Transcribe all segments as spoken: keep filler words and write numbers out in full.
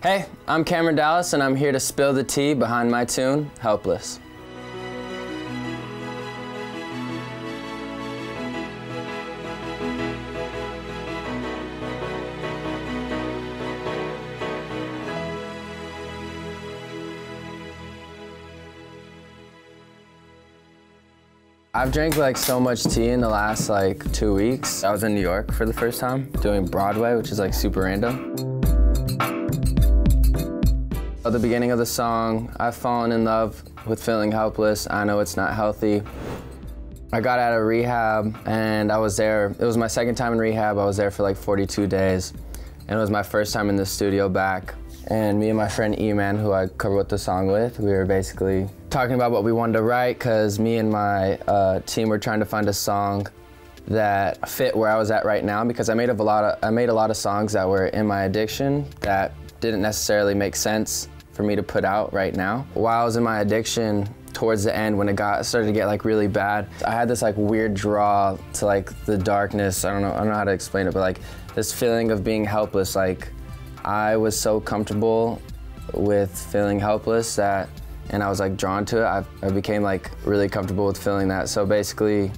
Hey, I'm Cameron Dallas, and I'm here to spill the tea behind my tune, Helpless. I've drank like so much tea in the last like two weeks. I was in New York for the first time doing Broadway, which is like super random. At the beginning of the song, I've fallen in love with feeling helpless. I know it's not healthy. I got out of rehab and I was there. It was my second time in rehab. I was there for like forty-two days. And it was my first time in the studio back. And me and my friend Eman, who I co-wrote the song with, we were basically talking about what we wanted to write because me and my uh, team were trying to find a song that fit where I was at right now because I made a lot of I made a lot of songs that were in my addiction that didn't necessarily make sense for me to put out right now. While I was in my addiction, towards the end when it got started to get like really bad, I had this like weird draw to like the darkness. I don't know I don't know how to explain it, but like this feeling of being helpless, like. I was so comfortable with feeling helpless that, and I was like drawn to it, I, I became like really comfortable with feeling that. So basically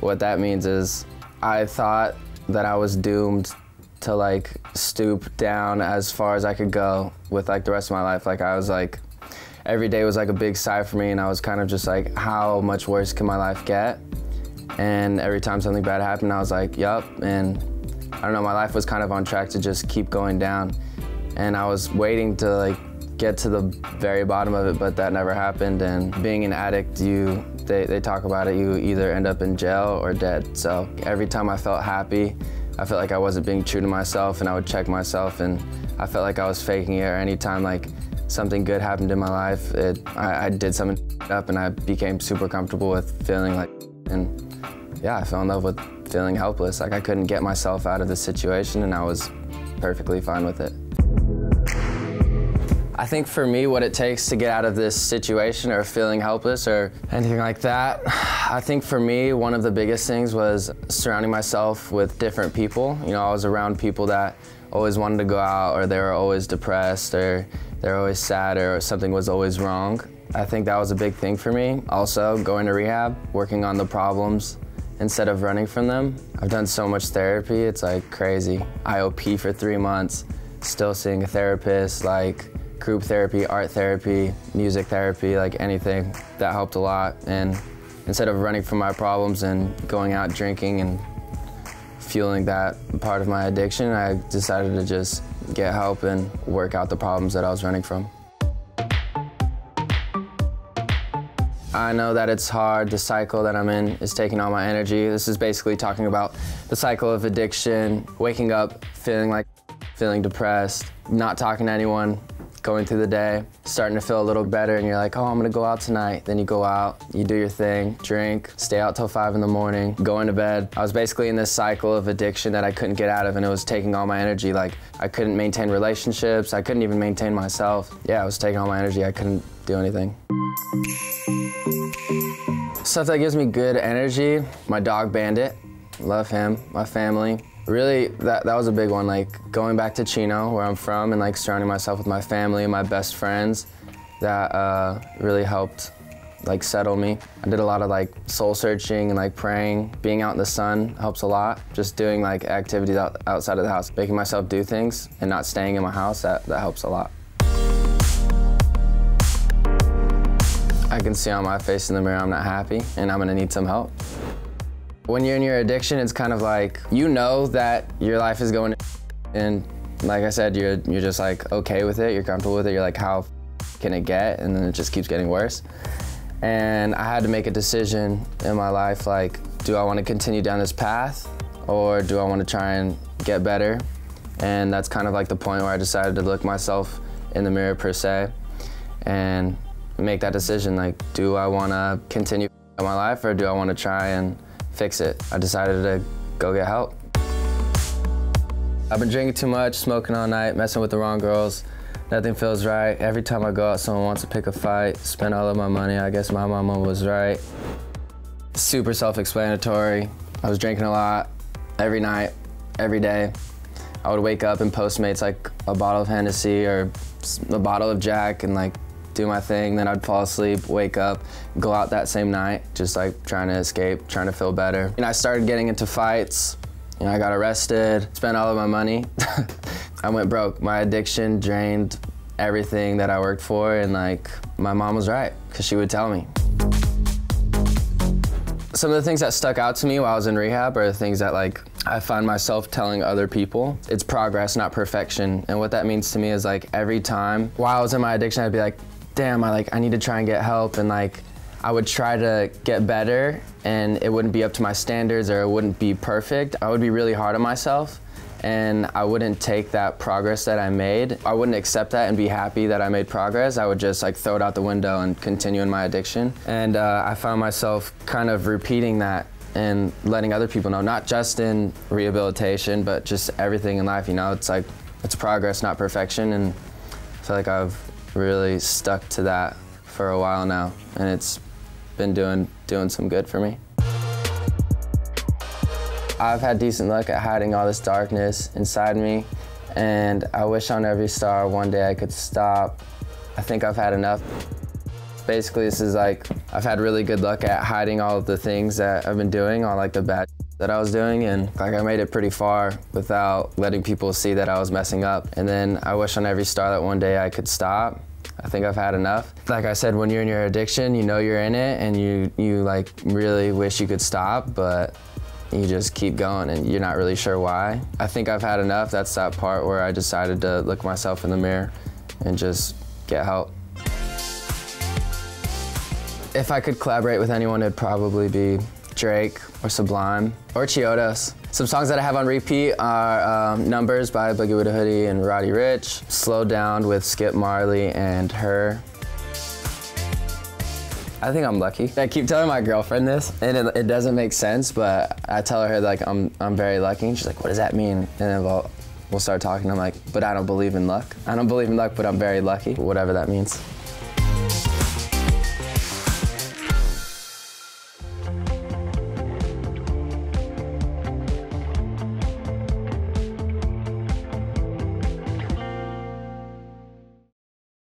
what that means is I thought that I was doomed to like stoop down as far as I could go with like the rest of my life. Like I was like, every day was like a big sigh for me and I was kind of just like, how much worse can my life get? And every time something bad happened, I was like, yup. And I don't know, my life was kind of on track to just keep going down. And I was waiting to like get to the very bottom of it, but that never happened. And being an addict, you they, they talk about it, you either end up in jail or dead. So every time I felt happy, I felt like I wasn't being true to myself and I would check myself and I felt like I was faking it. Or anytime like something good happened in my life, it, I, I did something up and I became super comfortable with feeling like, and yeah, I fell in love with feeling helpless. Like I couldn't get myself out of the situation and I was perfectly fine with it. I think for me, what it takes to get out of this situation or feeling helpless or anything like that, I think for me, one of the biggest things was surrounding myself with different people. You know, I was around people that always wanted to go out or they were always depressed or they're always sad or something was always wrong. I think that was a big thing for me. Also, going to rehab, working on the problems instead of running from them. I've done so much therapy, it's like crazy. I O P for three months, still seeing a therapist, like group therapy, art therapy, music therapy, like anything. That helped a lot. And instead of running from my problems and going out drinking and fueling that part of my addiction, I decided to just get help and work out the problems that I was running from. I know that it's hard. The cycle that I'm in is taking all my energy. This is basically talking about the cycle of addiction, waking up, feeling like, feeling depressed, not talking to anyone, going through the day, starting to feel a little better, and you're like, oh, I'm gonna go out tonight. Then you go out, you do your thing, drink, stay out till five in the morning, going to bed. I was basically in this cycle of addiction that I couldn't get out of, and it was taking all my energy. Like, I couldn't maintain relationships. I couldn't even maintain myself. Yeah, I was taking all my energy. I couldn't do anything. Stuff that gives me good energy, my dog Bandit, love him, my family. Really, that, that was a big one, like going back to Chino, where I'm from, and like surrounding myself with my family and my best friends, that uh, really helped like settle me. I did a lot of like soul searching and like praying. Being out in the sun helps a lot. Just doing like activities out, outside of the house, making myself do things and not staying in my house, that, that helps a lot. I can see on my face in the mirror I'm not happy and I'm gonna need some help. When you're in your addiction, it's kind of like, you know that your life is going to and like I said, you're, you're just like okay with it, you're comfortable with it, you're like, how can it get? And then it just keeps getting worse. And I had to make a decision in my life, like, do I wanna continue down this path or do I wanna try and get better? And that's kind of like the point where I decided to look myself in the mirror per se. And make that decision, like, do I want to continue my life or do I want to try and fix it? I decided to go get help. I've been drinking too much, smoking all night, messing with the wrong girls. Nothing feels right. Every time I go out, someone wants to pick a fight. Spend all of my money. I guess my mama was right. Super self-explanatory. I was drinking a lot every night, every day. I would wake up and Postmates like a bottle of Hennessy or a bottle of Jack and like do my thing. Then I'd fall asleep, wake up, go out that same night, just like trying to escape, trying to feel better. And I started getting into fights. You know, I got arrested, spent all of my money. I went broke. My addiction drained everything that I worked for, and like my mom was right, because she would tell me. Some of the things that stuck out to me while I was in rehab are the things that like I find myself telling other people. It's progress, not perfection. And what that means to me is like every time while I was in my addiction, I'd be like, damn, I like I need to try and get help, and like I would try to get better and it wouldn't be up to my standards or it wouldn't be perfect. I would be really hard on myself and I wouldn't take that progress that I made. I wouldn't accept that and be happy that I made progress. I would just like throw it out the window and continue in my addiction. And uh, I found myself kind of repeating that and letting other people know, not just in rehabilitation, but just everything in life, you know? It's like, it's progress, not perfection. And I feel like I've really stuck to that for a while now, and it's been doing doing some good for me. I've had decent luck at hiding all this darkness inside me, and I wish on every star one day I could stop. I think I've had enough. Basically, this is like, I've had really good luck at hiding all of the things that I've been doing, all like the bad that I was doing, and like I made it pretty far without letting people see that I was messing up. And then I wish on every star that one day I could stop. I think I've had enough. Like I said, when you're in your addiction, you know you're in it, and you, you like really wish you could stop, but you just keep going and you're not really sure why. I think I've had enough. That's that part where I decided to look myself in the mirror and just get help. If I could collaborate with anyone, it'd probably be Drake or Sublime or Chiodos. Some songs that I have on repeat are um, Numbers by A Boogie Wit da Hoodie and Roddy Rich, Slow Down with Skip Marley and Her. I think I'm lucky. I keep telling my girlfriend this, and it, it doesn't make sense, but I tell her like I'm, I'm very lucky, and she's like, what does that mean? And then we'll, we'll start talking, I'm like, but I don't believe in luck. I don't believe in luck, but I'm very lucky, whatever that means.